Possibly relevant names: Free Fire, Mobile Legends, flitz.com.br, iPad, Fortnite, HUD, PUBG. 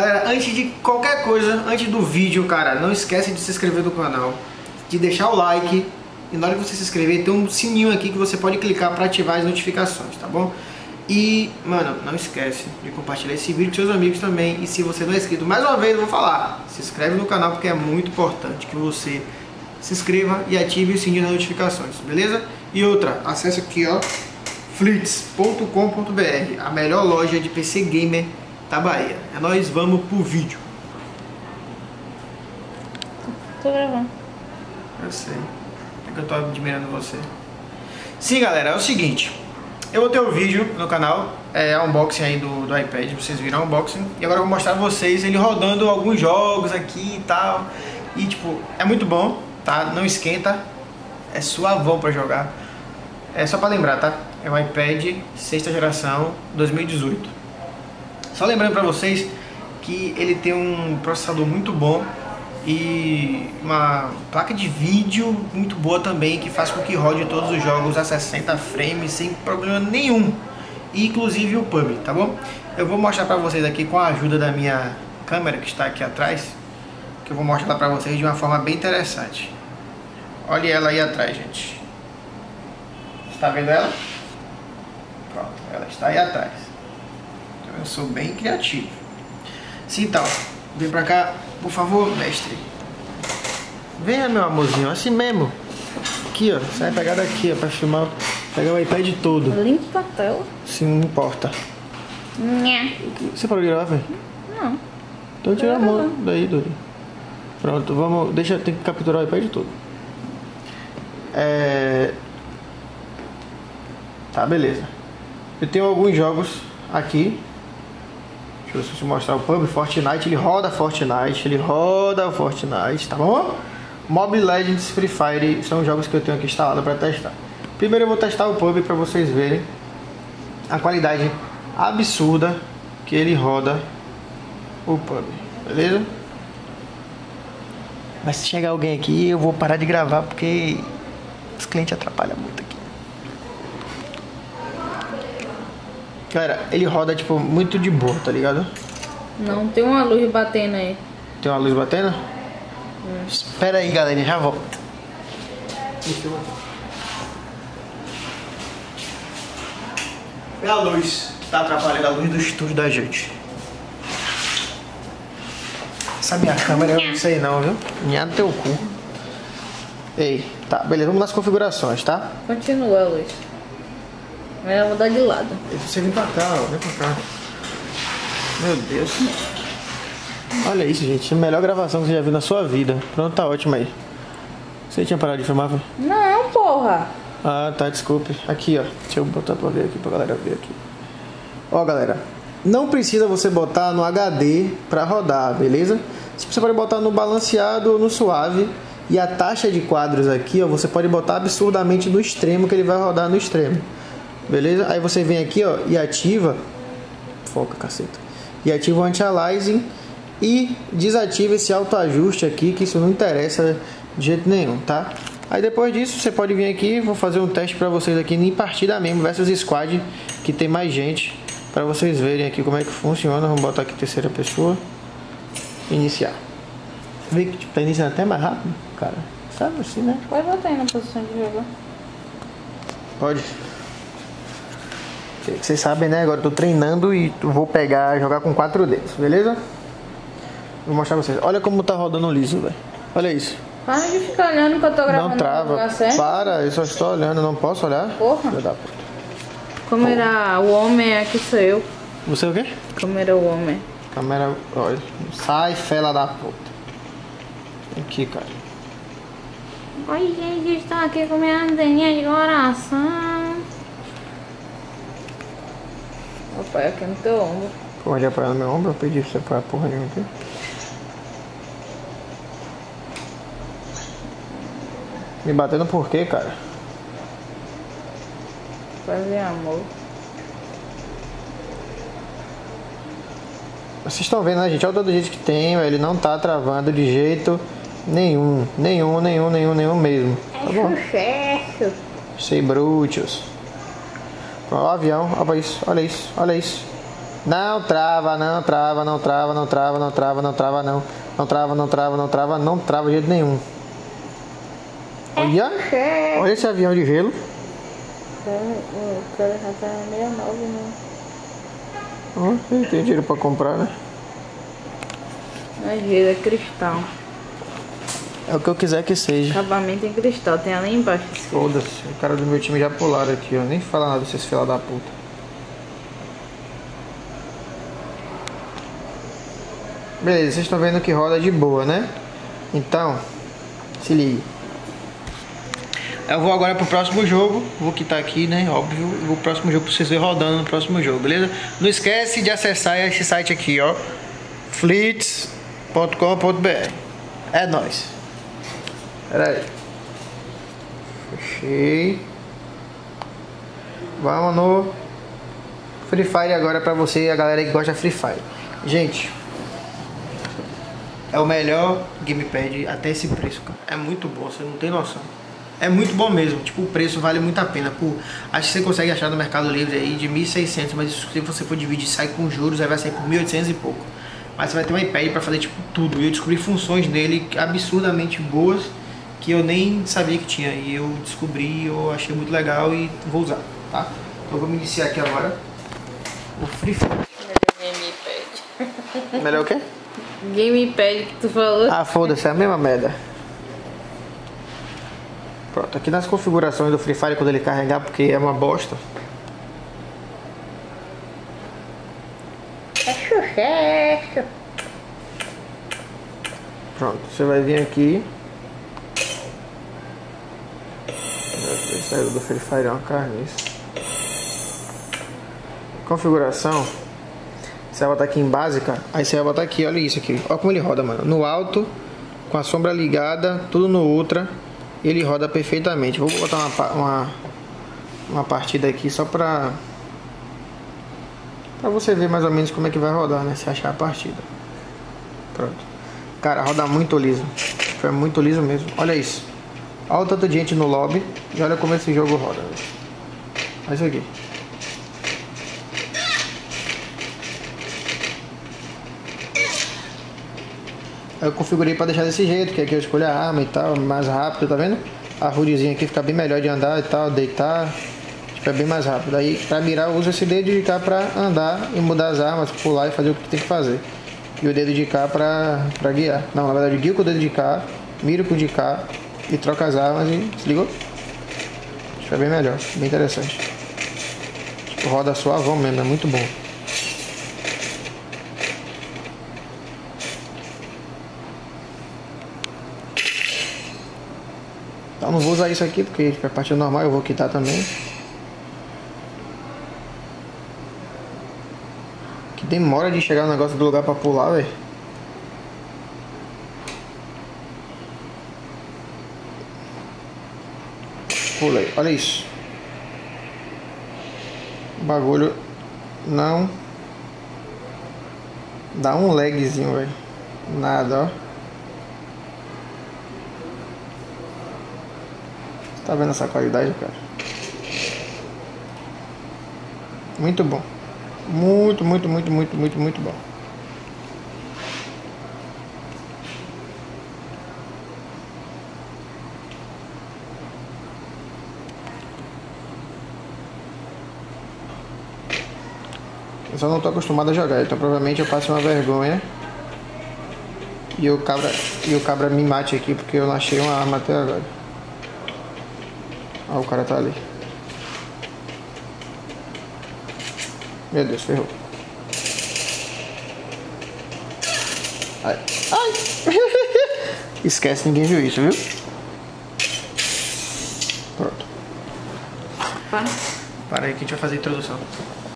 Galera, antes de qualquer coisa, antes do vídeo, cara, não esquece de se inscrever no canal, de deixar o like. E na hora que você se inscrever, tem um sininho aqui que você pode clicar para ativar as notificações, tá bom? E, mano, não esquece de compartilhar esse vídeo com seus amigos também. E se você não é inscrito, mais uma vez eu vou falar, se inscreve no canal porque é muito importante que você se inscreva e ative o sininho das notificações, beleza? E outra, acesse aqui, ó, flitz.com.br, a melhor loja de PC Gamer da Bahia. É nóis, vamos pro vídeo. Tô gravando. Eu sei. É que eu tô admirando você. Sim, galera, é o seguinte. Eu vou ter um vídeo no canal, é unboxing aí do iPad, vocês viram o unboxing. E agora eu vou mostrar pra vocês ele rodando alguns jogos aqui e tal. E tipo, é muito bom, tá? Não esquenta, é suavão pra jogar. É só pra lembrar, tá? É um iPad 6ª geração 2018. Só lembrando pra vocês que ele tem um processador muito bom e uma placa de vídeo muito boa também, que faz com que rode todos os jogos a 60 frames sem problema nenhum, inclusive o PUBG, tá bom? Eu vou mostrar pra vocês aqui com a ajuda da minha câmera que está aqui atrás, que eu vou mostrar pra vocês de uma forma bem interessante. Olha ela aí atrás, gente. Está vendo ela? Pronto, ela está aí atrás. Eu sou bem criativo. Sim, então, vem pra cá. Por favor, mestre. Venha, meu amorzinho, assim mesmo. Aqui, ó, você vai pegar daqui, ó, pra filmar. Pegar o iPad todo. Limpa a tela. Sim, não importa. Nha. Você parou de gravar, velho? Não. Então tira a mão daí, doido. Pronto, vamos... Deixa, tem que capturar o iPad todo. Tá, beleza. Eu tenho alguns jogos aqui. Deixa eu te mostrar o PUBG, Fortnite, ele roda Fortnite, tá bom? Mobile Legends, Free Fire, são os jogos que eu tenho aqui instalado para testar. Primeiro eu vou testar o PUBG para vocês verem a qualidade absurda que ele roda o PUBG, beleza? Mas se chegar alguém aqui eu vou parar de gravar porque os clientes atrapalham muito aqui. Galera, ele roda, tipo, muito de boa, tá ligado? Não, tem uma luz batendo aí. Tem uma luz batendo? Espera aí, galera, já volto. É a luz que tá atrapalhando a luz do estúdio da gente. Essa minha câmera, eu não sei não, viu? Minha no teu cu. Ei, tá, beleza, vamos nas configurações, tá? Continua a luz. Eu vou dar de lado. Você vem pra cá, ó. Vem pra cá. Meu Deus. Olha isso, gente. A melhor gravação que você já viu na sua vida. Pronto, tá ótimo aí. Você tinha parado de filmar? Foi? Não, porra. Ah, tá, desculpe. Aqui, ó. Deixa eu botar pra ver aqui, pra galera ver aqui. Ó, galera. Não precisa você botar no HD pra rodar, beleza? Você pode botar no balanceado ou no suave. E a taxa de quadros aqui, ó, você pode botar absurdamente no extremo, que ele vai rodar no extremo. Beleza? Aí você vem aqui, ó, e ativa... Foca, caceta. E ativa o anti-aliasing e desativa esse autoajuste aqui, que isso não interessa de jeito nenhum, tá? Aí depois disso, você pode vir aqui, vou fazer um teste pra vocês aqui em partida mesmo, versus squad, que tem mais gente, pra vocês verem aqui como é que funciona. Vamos botar aqui terceira pessoa. Iniciar. Você vê que tipo, tá iniciando até mais rápido, cara. Sabe assim, né? Pode botar aí na posição de jogo. Pode. Vocês sabem, né? Agora eu tô treinando e vou pegar, jogar com 4 dedos, beleza? Vou mostrar pra vocês. Olha como tá rodando liso, velho. Olha isso. Para de ficar olhando que eu tô gravando. Não trava. Para, eu só estou olhando, não posso olhar. Porra. Filha da puta. Como era o homem, aqui sou eu. Você o quê? Como era o homem. Câmera, olha. Sai, fela da puta. Aqui, cara. Oi, gente, estou aqui com minha anteninha de coração. Apoia aqui no teu ombro. Pô, ele apoia no meu ombro? Eu pedi pra você apoiar porra nenhuma aqui. Me batendo por quê, cara? Fazer amor. Vocês estão vendo, né, gente? Olha o todo jeito que tem, ele não tá travando de jeito nenhum. Nenhum mesmo. Tá bom? Sucesso. Sei, brutos. Ó, o avião, olha isso, olha isso, olha isso. Não trava, não trava, não trava, não trava, não trava, não trava, não. Não trava, não trava, não trava, não trava de jeito nenhum. Olha, olha esse avião de gelo. Tem dinheiro pra comprar, né? Mas gelo é cristal. É o que eu quiser que seja. Acabamento em cristal, tem ali embaixo. Foda-se, o cara do meu time já pularam aqui, ó. Nem fala nada desses filha da puta. Beleza, vocês estão vendo que roda de boa, né? Então, se ligue. Eu vou agora pro próximo jogo. Vou quitar aqui, né? Óbvio. Vou pro próximo jogo pra vocês verem rodando no próximo jogo, beleza? Não esquece de acessar esse site aqui, ó. flitz.com.br. É nóis. Pera aí. Fechei. Vamos no Free Fire agora pra você e a galera que gosta de Free Fire. Gente, é o melhor gamepad até esse preço, cara. É muito bom, você não tem noção. É muito bom mesmo, tipo, o preço vale muito a pena. Por, acho que você consegue achar no Mercado Livre aí de 1.600, mas se você for dividir, sai com juros, aí vai sair por 1.800 e pouco. Mas você vai ter um iPad pra fazer, tipo, tudo. E eu descobri funções nele absurdamente boas que eu nem sabia que tinha. E eu descobri, eu achei muito legal e vou usar, tá? Então vamos iniciar aqui agora o Free Fire. Melhor gamepad. Melhor o quê? Gamepad que tu falou. Ah, foda-se, é a mesma merda. Pronto, aqui nas configurações do Free Fire, quando ele carregar, porque é uma bosta. É sucesso. Pronto, você vai vir aqui. Saiu do Free Fire, é uma carne isso. Configuração. Você vai botar aqui em básica, aí você vai botar aqui, olha isso aqui, olha como ele roda, mano, no alto, com a sombra ligada, tudo no ultra, ele roda perfeitamente. Vou botar uma partida aqui só pra você ver mais ou menos como é que vai rodar, né, se achar a partida. Pronto, cara, roda muito liso, é muito liso mesmo, olha isso, olha o tanto de gente no lobby, e olha como esse jogo roda, olha isso aqui. Eu configurei pra deixar desse jeito, que aqui eu escolho a arma e tal, mais rápido, tá vendo? A HUDzinha aqui fica bem melhor de andar e tal, deitar, fica bem mais rápido. Aí pra mirar eu uso esse dedo de cá pra andar e mudar as armas, pular e fazer o que tem que fazer. E o dedo de cá pra guiar. Não, na verdade eu guio com o dedo de cá, miro com o de cá e troco as armas e... Se ligou? Fica bem melhor, bem interessante. Tipo, roda suavão mesmo, é muito bom. Eu não vou usar isso aqui porque é partida normal, eu vou quitar também. Que demora de chegar o negócio do lugar pra pular, velho. Pulei, olha isso. O bagulho não dá um lagzinho, velho. Nada, ó. Tá vendo essa qualidade, cara? Muito bom. Muito, muito, muito, muito, muito, muito bom. Eu só não tô acostumado a jogar, então provavelmente eu passo uma vergonha. E o cabra me mate aqui, porque eu não achei uma arma até agora. Ah, o cara tá ali. Meu Deus, ferrou. Ai. Ai. Esquece, ninguém viu isso, viu? Pronto. Para aí que a gente vai fazer a introdução.